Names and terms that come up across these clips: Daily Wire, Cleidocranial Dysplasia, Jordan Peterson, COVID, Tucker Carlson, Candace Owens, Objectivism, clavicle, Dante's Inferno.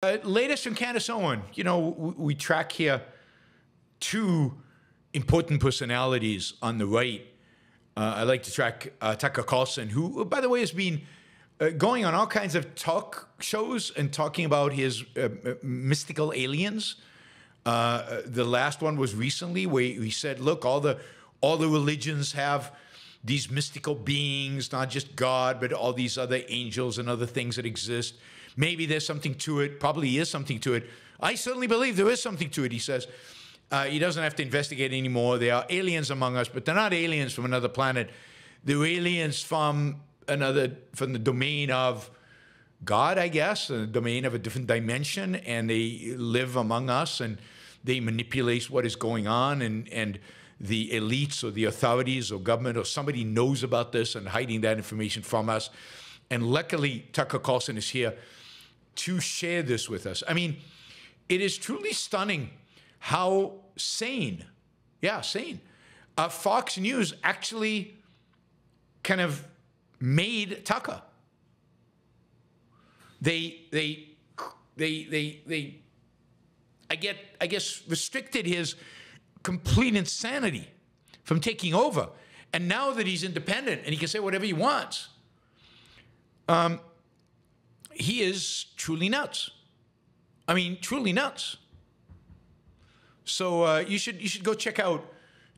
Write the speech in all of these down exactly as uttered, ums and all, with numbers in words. Uh, latest from Candace Owens. You know, we, we track here two important personalities on the right. Uh, I like to track uh, Tucker Carlson, who, by the way, has been uh, going on all kinds of talk shows and talking about his uh, mystical aliens. Uh, the last one was recently, where he said, look, all the, all the religions have these mystical beings, not just God, but all these other angels and other things that exist. Maybe there's something to it. Probably is something to it. I certainly believe there is something to it, he says. Uh, he doesn't have to investigate anymore. There are aliens among us, but they're not aliens from another planet. They're aliens from another, from the domain of God, I guess, the domain of a different dimension, and they live among us, and they manipulate what is going on, and, and the elites or the authorities or government or somebody knows about this and hiding that information from us. And luckily, Tucker Carlson is here to share this with us. I mean, it is truly stunning how sane, yeah, sane, uh, Fox News actually kind of made Tucker. They, they, they, they, they, I get, I guess, restricted his complete insanity from taking over. And now that he's independent and he can say whatever he wants, Um, he is truly nuts. I mean, truly nuts. So uh, you should you should go check out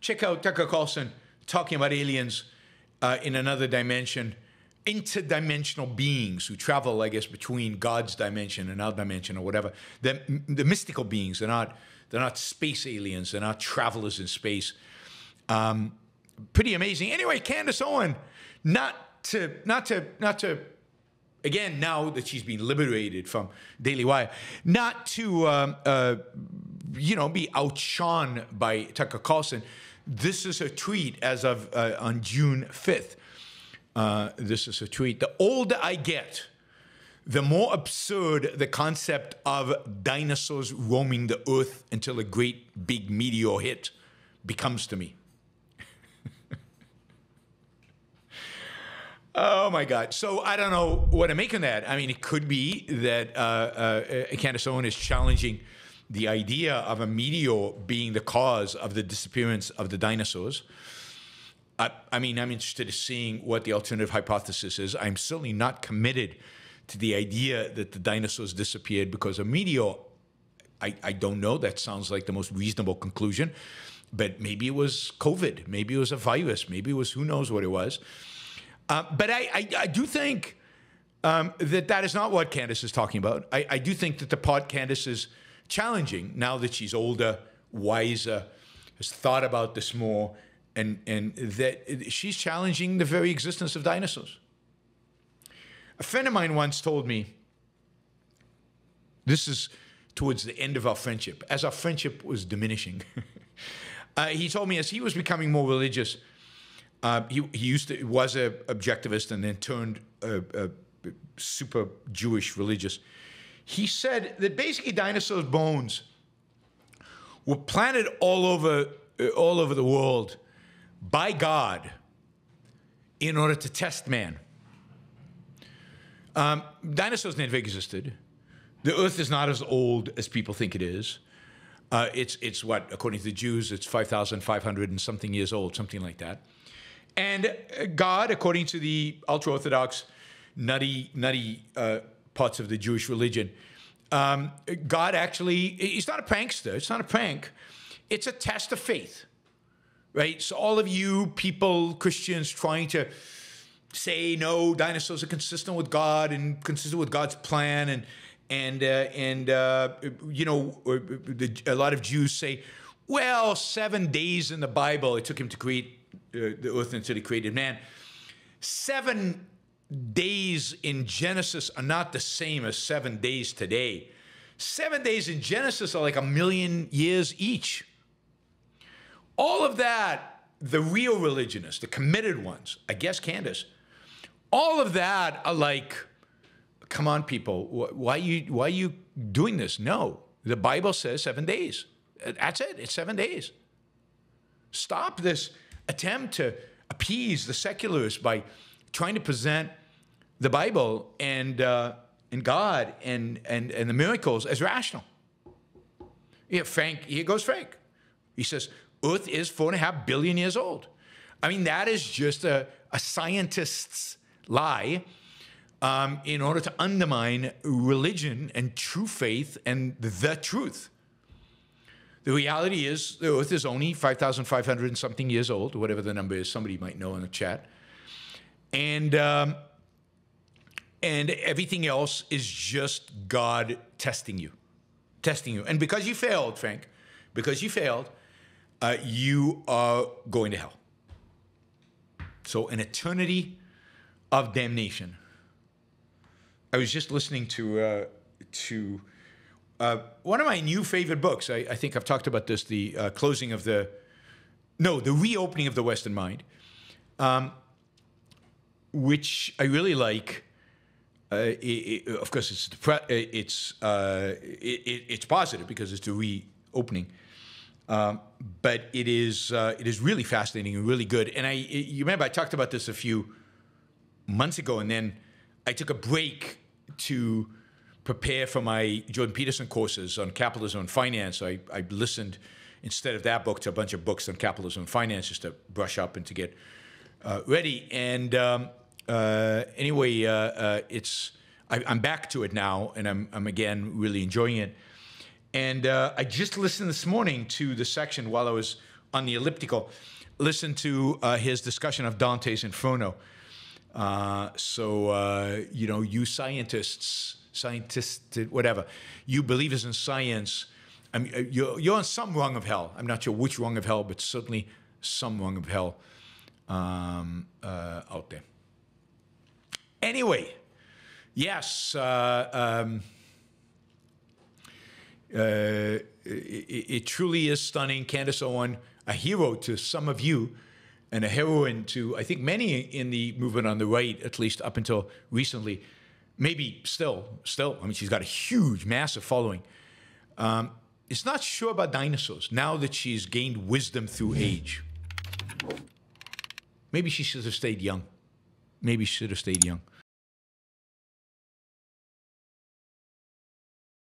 check out Tucker Carlson talking about aliens uh, in another dimension, interdimensional beings who travel, I guess, between God's dimension and our dimension or whatever. They're, they're mystical beings. They're not they're not space aliens. They're not travelers in space. Um, pretty amazing. Anyway, Candace Owens, not to not to not to. Again, now that she's been liberated from Daily Wire, not to, um, uh, you know, be outshone by Tucker Carlson. This is a tweet as of uh, on June fifth. Uh, this is a tweet. The older I get, the more absurd the concept of dinosaurs roaming the earth until a great big meteor hit becomes to me. Oh, my God. So I don't know what to make of that. I mean, it could be that uh, uh, Candace Owens is challenging the idea of a meteor being the cause of the disappearance of the dinosaurs. I, I mean, I'm interested in seeing what the alternative hypothesis is. I'm certainly not committed to the idea that the dinosaurs disappeared because of meteor. I, I don't know. That sounds like the most reasonable conclusion. But maybe it was COVID. Maybe it was a virus. Maybe it was who knows what it was. Uh, but I, I, I do think um, that that is not what Candace is talking about. I, I do think that the part Candace is challenging, now that she's older, wiser, has thought about this more, and, and that she's challenging the very existence of dinosaurs. A friend of mine once told me, this is towards the end of our friendship, as our friendship was diminishing. uh, he told me as he was becoming more religious, Uh, he, he used to, was an objectivist and then turned a, a super Jewish religious. He said that basically dinosaurs' bones were planted all over, uh, all over the world by God in order to test man. Um, dinosaurs never existed. The earth is not as old as people think it is. Uh, it's, it's what, according to the Jews, it's five thousand five hundred and something years old, something like that. And God, according to the ultra-Orthodox, nutty, nutty uh, parts of the Jewish religion, um, God actually, he's not a prankster. It's not a prank. It's a test of faith, right? So all of you people, Christians, trying to say, no, dinosaurs are consistent with God and consistent with God's plan. And, and, uh, and uh, you know, a lot of Jews say, well, seven days in the Bible, it took him to create Uh, the earth until he created man. Seven days in Genesis are not the same as seven days today. Seven days in Genesis are like a million years each. All of that, the real religionists, the committed ones, I guess Candace, all of that are like, come on, people, wh why are you, why are you doing this? No, the Bible says seven days. That's it, it's seven days. Stop this attempt to appease the secularists by trying to present the Bible and uh, and God and, and, and the miracles as rational. Yeah, Frank, here goes Frank. He says, Earth is four and a half billion years old. I mean, that is just a, a scientist's lie um, in order to undermine religion and true faith and the truth. The reality is the Earth is only five thousand five hundred and something years old, whatever the number is. Somebody might know in the chat. And, um, and everything else is just God testing you, testing you. And because you failed, Frank, because you failed, uh, you are going to hell. So an eternity of damnation. I was just listening to, uh, to Uh, one of my new favorite books, I, I think I've talked about this, the uh, closing of the, no, the reopening of the Western mind, um, which I really like. Uh, it, it, of course, it's it's uh, it, it, it's positive because it's the reopening, um, but it is uh, it is really fascinating and really good. And I, you remember I talked about this a few months ago, and then I took a break to prepare for my Jordan Peterson courses on capitalism and finance. I, I listened, instead of that book, to a bunch of books on capitalism and finance just to brush up and to get uh, ready. And um, uh, anyway, uh, uh, it's I, I'm back to it now, and I'm, I'm again really enjoying it. And uh, I just listened this morning to the section while I was on the elliptical, listened to uh, his discussion of Dante's Inferno. Uh, so, uh, you know, you scientists... Scientists, whatever. You believers in science, I mean, you're, you're on some rung of hell. I'm not sure which rung of hell, but certainly some rung of hell um, uh, out there. Anyway, yes, uh, um, uh, it, it truly is stunning. Candace Owens, a hero to some of you and a heroine to, I think, many in the movement on the right, at least up until recently. Maybe still, still. I mean, she's got a huge, massive following. Um, it's not sure about dinosaurs now that she's gained wisdom through age. Maybe she should have stayed young. Maybe she should have stayed young.